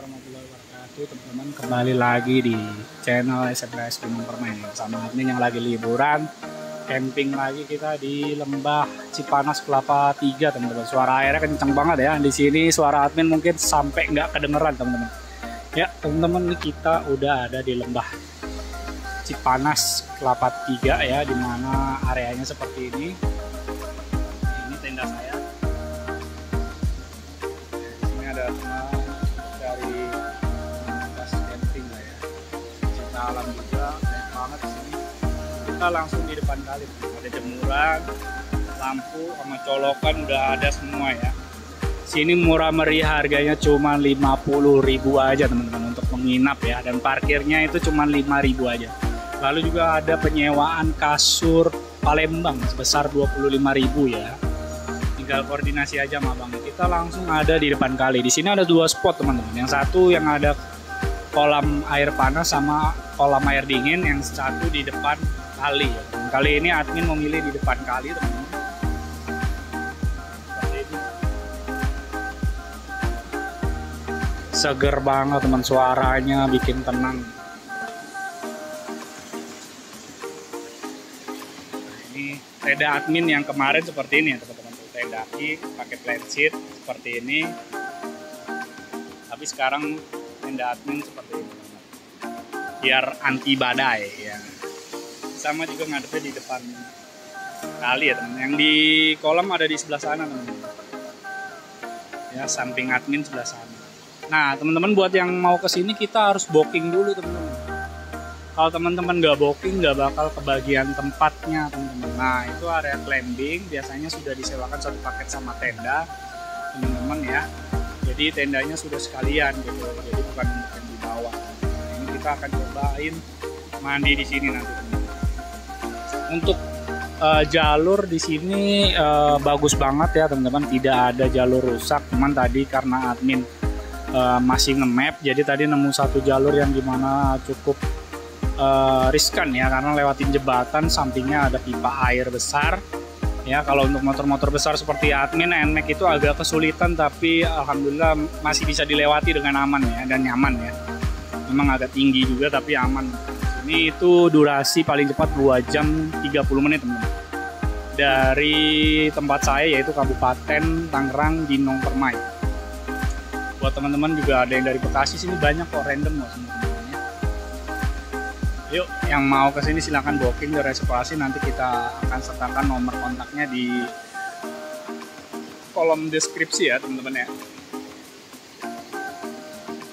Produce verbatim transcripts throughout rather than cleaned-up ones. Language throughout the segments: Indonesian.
warahmatullahi wabarakatuh. Teman-teman, kembali lagi di channel S M K S Binong Permai. Sama admin yang lagi liburan, camping lagi kita di Lembah Cipanas Kelapa tiga, teman-teman. Suara airnya kencang banget ya. Di sini suara admin mungkin sampai nggak kedengeran, teman-teman. Ya, teman-teman, kita udah ada di Lembah Cipanas Kelapa tiga ya, dimana areanya seperti ini. Ini tenda saya. Alam juga banyak banget sini. Kita langsung di depan kali, ada jemuran, lampu, sama colokan udah ada semua ya. Sini murah meriah, harganya cuma lima puluh ribu aja teman-teman untuk menginap ya, dan parkirnya itu cuma lima ribu aja. Lalu juga ada penyewaan kasur Palembang sebesar dua puluh lima ribu ya. Tinggal koordinasi aja sama Bang. Kita langsung ada di depan kali. Di sini ada dua spot teman-teman. Yang satu yang ada kolam air panas sama kolam air dingin, yang satu di depan kali. Kali ini admin memilih di depan kali teman-teman. Seger banget teman, suaranya bikin tenang. Nah, ini tenda admin yang kemarin seperti ini ya teman-teman, tenda aki pakai plansit seperti ini. Tapi sekarang tenda admin seperti ini biar anti badai ya. Sama juga ngadepnya di depan kali ya teman. Yang di kolam ada di sebelah sana teman. Ya, samping admin sebelah sana. Nah teman-teman, buat yang mau kesini kita harus booking dulu teman-teman. Kalau teman-teman nggak booking nggak bakal kebagian tempatnya teman-teman. Nah, itu area climbing biasanya sudah disewakan satu paket sama tenda teman-teman ya. Jadi tendanya sudah sekalian gitu, jadi bukan bukan di bawah. Nah, ini kita akan cobain mandi di sini nanti. Untuk uh, jalur di sini uh, bagus banget ya teman-teman, tidak ada jalur rusak. Cuman tadi karena admin uh, masih nge-map, jadi tadi nemu satu jalur yang dimana cukup uh, riskan ya, karena lewatin jembatan, sampingnya ada pipa air besar. Ya, kalau untuk motor-motor besar seperti admin, N M A C itu agak kesulitan, tapi alhamdulillah masih bisa dilewati dengan aman ya, dan nyaman ya. Memang agak tinggi juga tapi aman. Ini itu durasi paling cepat dua jam tiga puluh menit teman-teman. Dari tempat saya yaitu Kabupaten Tangerang Binong Permai. Buat teman-teman juga ada yang dari Bekasi, sini banyak kok, random loh semuanya. Yuk, yang mau kesini silahkan booking dan reservasi, nanti kita akan sertakan nomor kontaknya di kolom deskripsi ya teman-teman ya.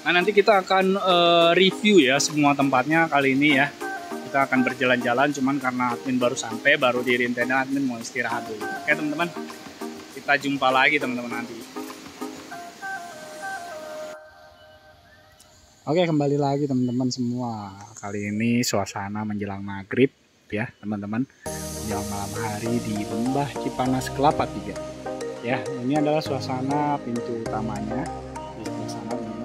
Nah, nanti kita akan uh, review ya semua tempatnya kali ini ya. Kita akan berjalan-jalan, cuman karena admin baru sampai, baru diriin tenda, admin mau istirahat dulu. Oke teman-teman, kita jumpa lagi teman-teman nanti. Oke, kembali lagi teman-teman semua. Kali ini suasana menjelang maghrib ya teman-teman, menjelang malam hari di Lembah Cipanas Kelapa tiga. Ya, ini adalah suasana pintu utamanya di sana teman-teman.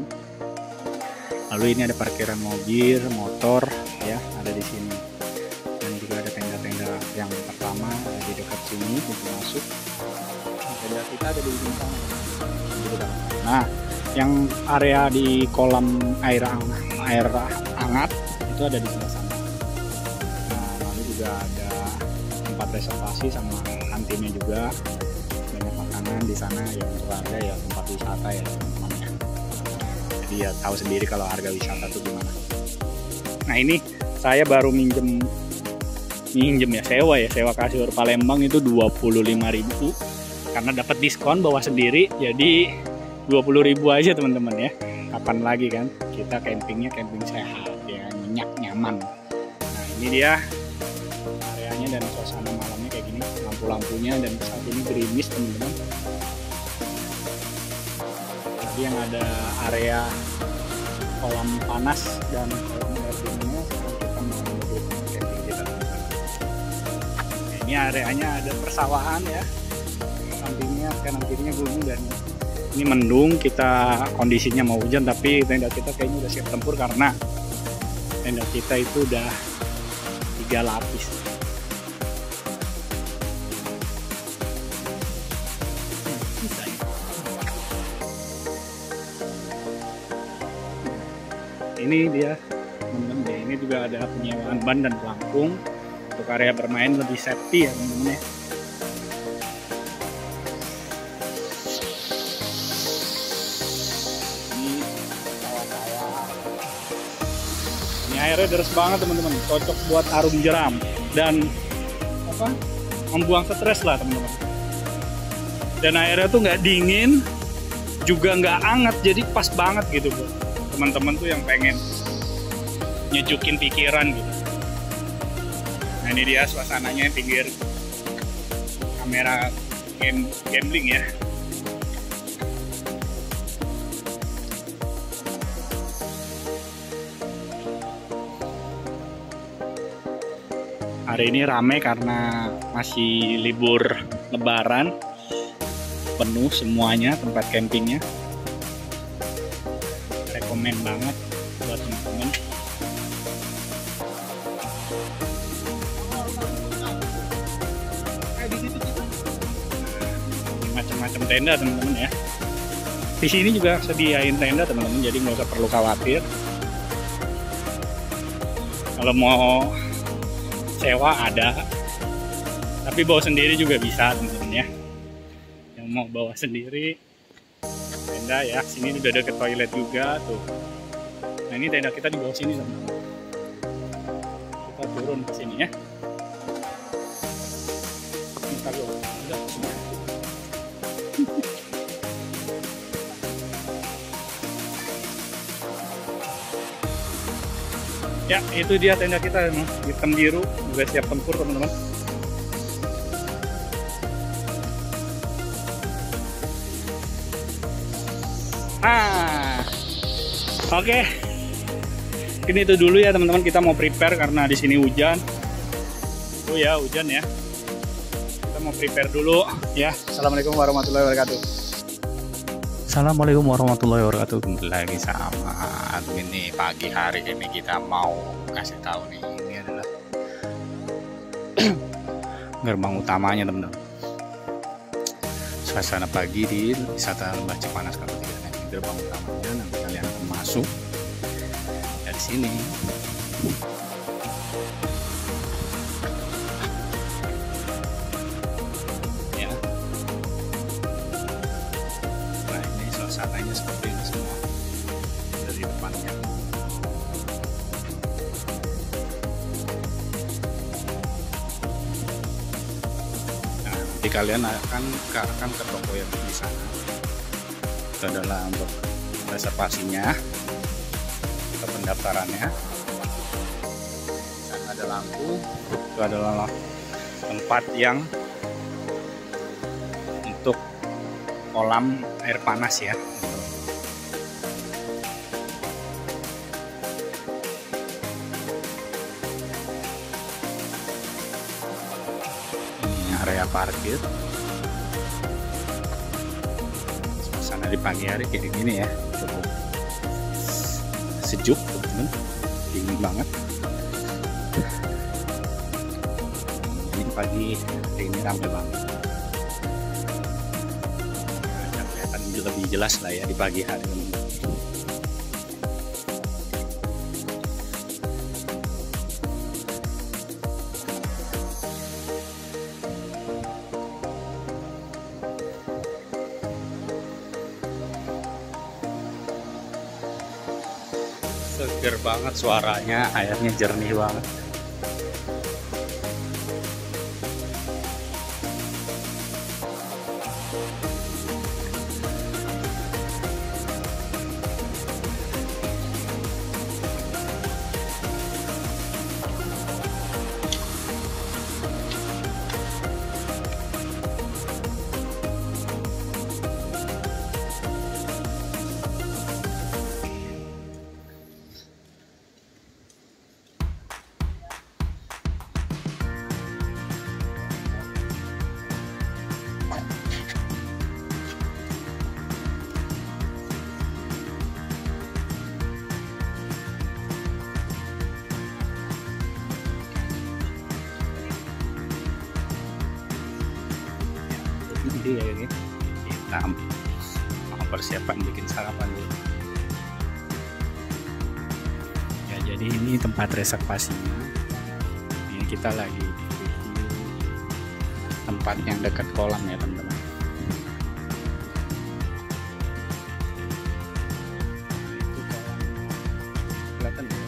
Lalu ini ada parkiran mobil, motor ya, ada di sini. Dan juga ada tenda-tenda yang pertama di dekat sini, pintu masuk. Tenda kita ada di ujung sana. Nah, yang area di kolam air air hangat itu ada di sebelah sana. Nah, lalu juga ada tempat reservasi sama kantinnya juga, banyak makanan di sana ya, untuk harga ya tempat wisata ya teman-temannya. Jadi ya tahu sendiri kalau harga wisata itu gimana. Nah, ini saya baru minjem minjem ya sewa ya sewa kasur Palembang itu dua puluh lima ribu karena dapat diskon bawa sendiri, jadi dua puluh ribu aja teman-teman ya. Kapan lagi kan kita campingnya camping sehat ya, minyak nyaman. Nah, ini dia areanya dan suasana malamnya kayak gini, lampu-lampunya, dan saat ini gerimis teman-teman. Jadi yang ada area kolam panas dan kolam air dinginnya, kita mengambil camping kita. Nah, ini areanya ada persawahan ya, sampingnya kanan kirinya gunung, dan ini mendung, kita kondisinya mau hujan, tapi tenda kita kayaknya udah siap tempur karena tenda kita itu udah tiga lapis. ini dia, teman-teman ya. Ini juga ada penyewaan ban dan pelampung untuk area bermain lebih safety ya teman-teman ya. Ini airnya deres banget teman-teman, cocok buat arum jeram dan apa? Membuang stres lah teman-teman. Dan airnya tuh nggak dingin, juga nggak anget, jadi pas banget gitu buat teman-teman tuh yang pengen nyejukin pikiran gitu. Nah ini dia suasananya pinggir kamera game gambling ya. Hari ini rame karena masih libur lebaran, penuh semuanya tempat campingnya. Rekomen banget buat teman-teman. Macam-macam tenda teman-teman ya. Di sini juga sediain tenda teman-teman, jadi nggak usah perlu khawatir. Kalau mau sewa ada, tapi bawa sendiri juga bisa teman-teman ya. Mau bawa sendiri tenda ya, sini udah deket toilet juga tuh. Nah ini tenda kita di bawah sini teman, kita turun ke sini ya. Kita dulu udah sini. Ya itu dia tenda kita hitam biru, udah siap tempur teman-teman. Ah, oke, okay. Ini itu dulu ya teman-teman, kita mau prepare karena di sini hujan. Oh ya hujan ya, kita mau prepare dulu ya. Assalamualaikum warahmatullahi wabarakatuh. Assalamualaikum warahmatullahi wabarakatuh. Kembali lagi sama admin nih, pagi hari ini kita mau kasih tahu nih, ini adalah gerbang utamanya teman-teman. Suasana pagi di wisata Lembah Cipanas Kelapa tiga. Gerbang utamanya, nanti kalian akan masuk dari sini. Ya. Nah ini suasananya seperti ini semua dari depannya. Nah nanti kalian akan ke arahkan ke toko yang di sana. Adalah untuk reservasinya atau pendaftarannya. Dan ada lampu, itu adalah tempat yang untuk kolam air panas ya. Ini area parkir. Di pagi hari kayak gini ya, cukup sejuk teman-teman, dingin banget. Ini pagi ini ramai banget. Nah, kelihatan lebih jelas lah ya di pagi hari teman-teman. Seger banget suaranya, airnya jernih banget. Ya, ini kita mau persiapan bikin sarapan dulu. Jadi ini tempat reservasinya. Ini kita lagi di tempat yang dekat kolam ya teman-teman. Itu kolam kelihatan ya.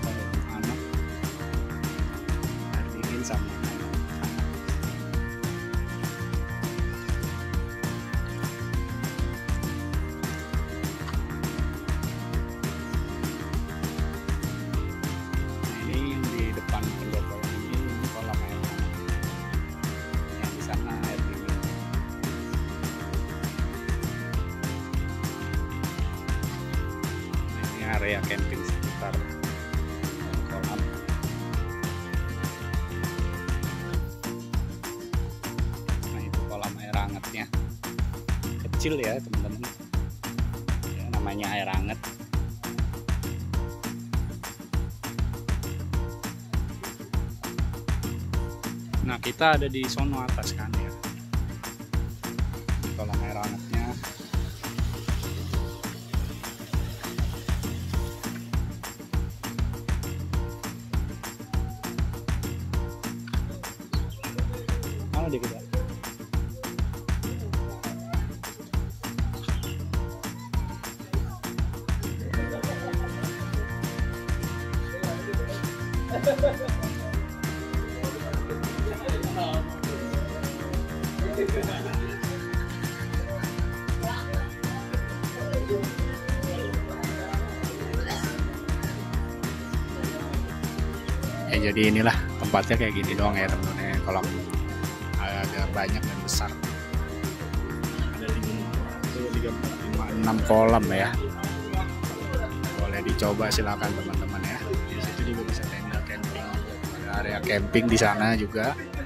Kolam anak. Artiin sama anak. Area camping sekitar kolam. Nah itu kolam air hangatnya, kecil ya teman-teman. Ya, namanya air hangat. Nah kita ada di sono atas kan ya. Di kolam air hangatnya. Deh kita. Ya, jadi inilah tempatnya kayak gini doang ya teman-teman, kolam agak banyak dan besar, ada lima enam kolam ya, boleh dicoba silakan teman-teman ya. Di situ juga bisa tenda camping, ada area camping di sana juga.